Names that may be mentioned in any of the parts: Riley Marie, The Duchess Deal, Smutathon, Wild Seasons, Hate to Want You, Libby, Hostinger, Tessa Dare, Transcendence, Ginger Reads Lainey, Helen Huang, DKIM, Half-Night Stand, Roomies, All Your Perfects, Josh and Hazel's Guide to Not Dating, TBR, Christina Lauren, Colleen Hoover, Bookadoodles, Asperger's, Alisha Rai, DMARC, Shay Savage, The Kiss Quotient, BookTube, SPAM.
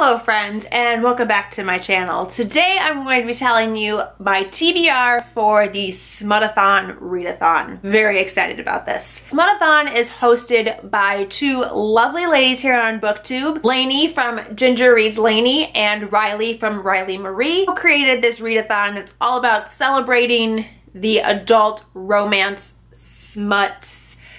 Hello friends and welcome back to my channel. Today I'm going to be telling you my TBR for the Smutathon readathon. Very excited about this. Smutathon is hosted by two lovely ladies here on BookTube. Lainey from Ginger Reads Lainey and Riley from Riley Marie, who created this readathon. It's all about celebrating the adult romance smut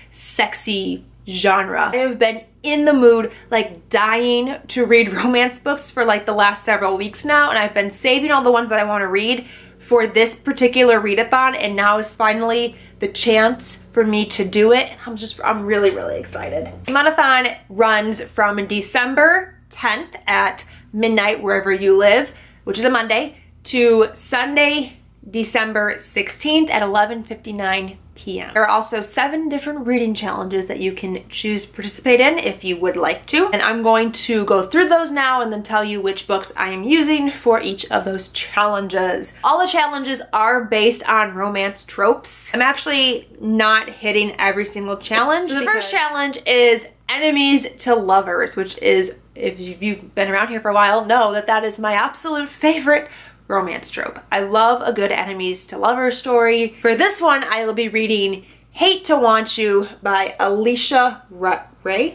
sexy genre. I have been in the mood, like dying to read romance books for like the last several weeks now, and I've been saving all the ones that I want to read for this particular readathon, and now is finally the chance for me to do it. I'm really excited. Smutathon runs from December 10th at midnight wherever you live, which is a Monday, to Sunday December 16th at 11:59 p.m. There are also 7 different reading challenges that you can choose to participate in if you would like to. And I'm going to go through those now and then tell you which books I am using for each of those challenges. All the challenges are based on romance tropes. I'm actually not hitting every single challenge. So the first challenge is enemies to lovers, which is, if you've been around here for a while, know that that is my absolute favorite romance trope. I love a good enemies to lovers story. For this one, I will be reading Hate to Want You by Alisha Rai?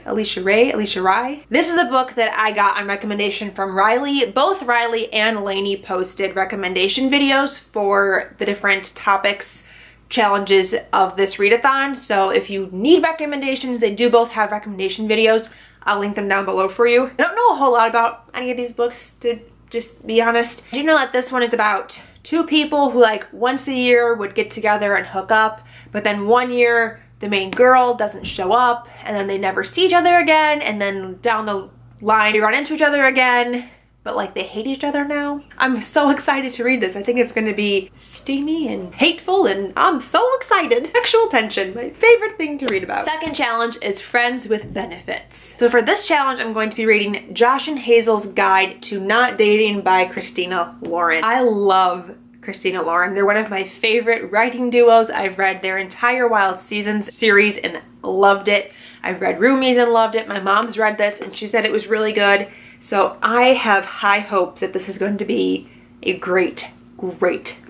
Alisha Rai. This is a book that I got on recommendation from Riley. Both Riley and Lainey posted recommendation videos for the different topics, challenges of this readathon. So if you need recommendations, they do both have recommendation videos. I'll link them down below for you. I don't know a whole lot about any of these books, to just be honest. I do know that this one is about two people who like once a year would get together and hook up, but then one year the main girl doesn't show up, and then they never see each other again, and then down the line they run into each other again, but like they hate each other now. I'm so excited to read this. I think it's gonna be steamy and hateful, and I'm so excited. Sexual tension, my favorite thing to read about. Second challenge is Friends with Benefits. So for this challenge, I'm going to be reading Josh and Hazel's Guide to Not Dating by Christina Lauren. I love Christina Lauren. They're one of my favorite writing duos. I've read their entire Wild Seasons series and loved it. I've read Roomies and loved it. My mom's read this and she said it was really good. So I have high hopes that this is going to be a great.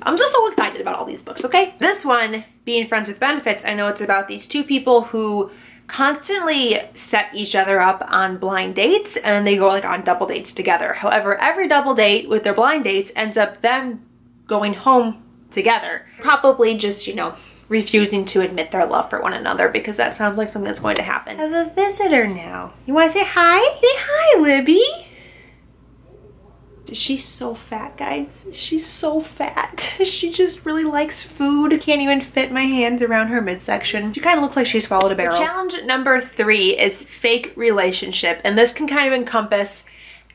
I'm just so excited about all these books, okay? This one, being Friends with Benefits, I know it's about these two people who constantly set each other up on blind dates, and they go like on double dates together. However, every double date with their blind dates ends up them going home together. Probably just, you know, refusing to admit their love for one another, because that sounds like something that's going to happen. I have a visitor now. You want to say hi? Say hi, Libby. She's so fat, guys. She's so fat. She just really likes food. Can't even fit my hands around her midsection. She kind of looks like she swallowed a barrel. Challenge number 3 is fake relationship, and this can kind of encompass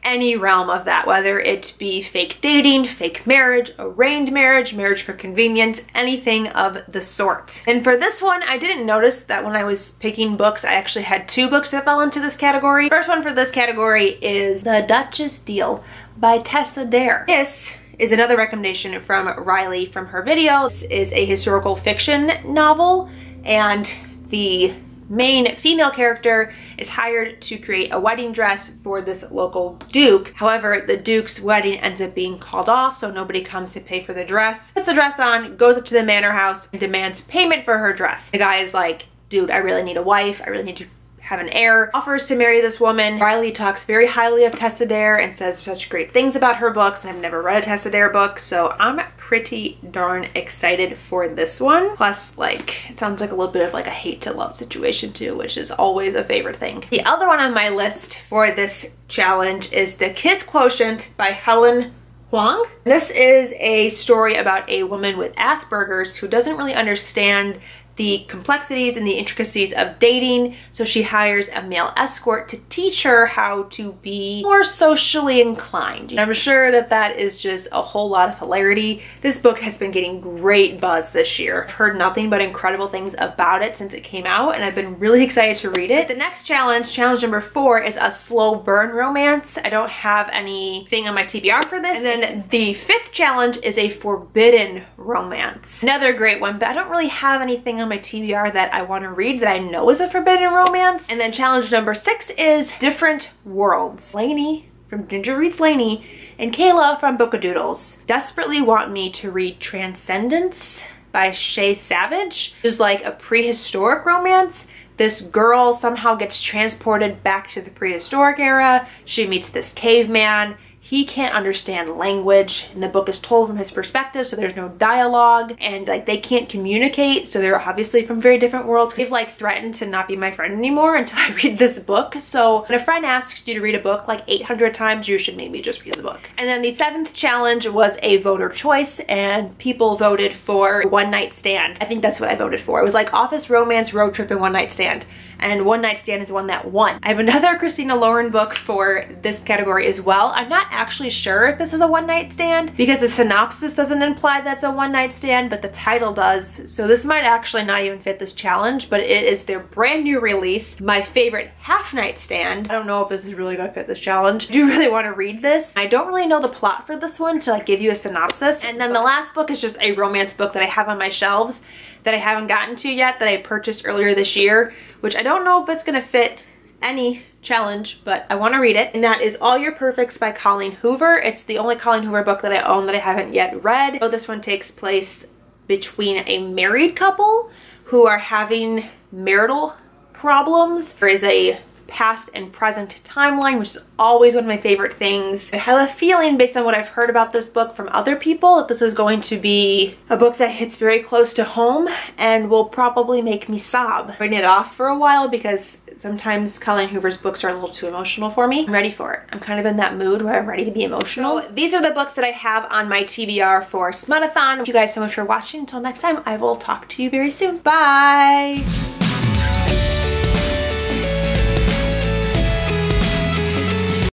any realm of that, whether it be fake dating, fake marriage, arranged marriage, marriage for convenience, anything of the sort. And for this one, I didn't notice that when I was picking books, I actually had 2 books that fell into this category. First one for this category is The Duchess Deal by Tessa Dare. This is another recommendation from Riley from her video. This is a historical fiction novel, and the main female character is hired to create a wedding dress for this local duke. However, the duke's wedding ends up being called off, so nobody comes to pay for the dress. Puts the dress on, goes up to the manor house, and demands payment for her dress. The guy is like, dude, I really need a wife. I really need to have an heir. Offers to marry this woman. Riley talks very highly of Tessa Dare and says such great things about her books. I've never read a Tessa Dare book, so I'm pretty darn excited for this one. Plus, like, it sounds like a little bit of like a hate to love situation too, which is always a favorite thing. The other one on my list for this challenge is The Kiss Quotient by Helen Huang. This is a story about a woman with Asperger's who doesn't really understand the complexities and the intricacies of dating, so she hires a male escort to teach her how to be more socially inclined. And I'm sure that that is just a whole lot of hilarity. This book has been getting great buzz this year. I've heard nothing but incredible things about it since it came out, and I've been really excited to read it. The next challenge, challenge number 4, is a slow burn romance. I don't have anything on my TBR for this. And then the 5th challenge is a forbidden romance. Another great one, but I don't really have anything on my TBR that I want to read that I know is a forbidden romance. And then challenge number 6 is Different Worlds. Lainey from Ginger Reads Lainey and Kayla from Bookadoodles desperately want me to read Transcendence by Shay Savage, which is like a prehistoric romance. This girl somehow gets transported back to the prehistoric era. She meets this caveman. He can't understand language, and the book is told from his perspective, so there's no dialogue, and like they can't communicate, so they're obviously from very different worlds. They've like threatened to not be my friend anymore until I read this book. So when a friend asks you to read a book like 800 times, you should maybe just read the book. And then the 7th challenge was a voter choice, and people voted for One Night Stand. I think that's what I voted for. It was like office romance, road trip, and One Night Stand. And One Night Stand is one that won. I have another Christina Lauren book for this category as well. I'm not actually sure if this is a one night stand because the synopsis doesn't imply that's a one night stand, but the title does. So this might actually not even fit this challenge, but it is their brand new release, my favorite Half-Night Stand. I don't know if this is really gonna fit this challenge. I do really wanna read this. I don't really know the plot for this one to like give you a synopsis. And then the last book is just a romance book that I have on my shelves that I haven't gotten to yet, that I purchased earlier this year, which I don't know if it's gonna fit any challenge, but I wanna read it. And that is All Your Perfects by Colleen Hoover. It's the only Colleen Hoover book that I own that I haven't yet read. So this one takes place between a married couple who are having marital problems. There is a past and present timeline, which is always one of my favorite things. I have a feeling based on what I've heard about this book from other people that this is going to be a book that hits very close to home and will probably make me sob. Bring it off for a while because sometimes Colleen Hoover's books are a little too emotional for me. I'm ready for it. I'm kind of in that mood where I'm ready to be emotional. So these are the books that I have on my TBR for Smutathon. Thank you guys so much for watching. Until next time, I will talk to you very soon. Bye!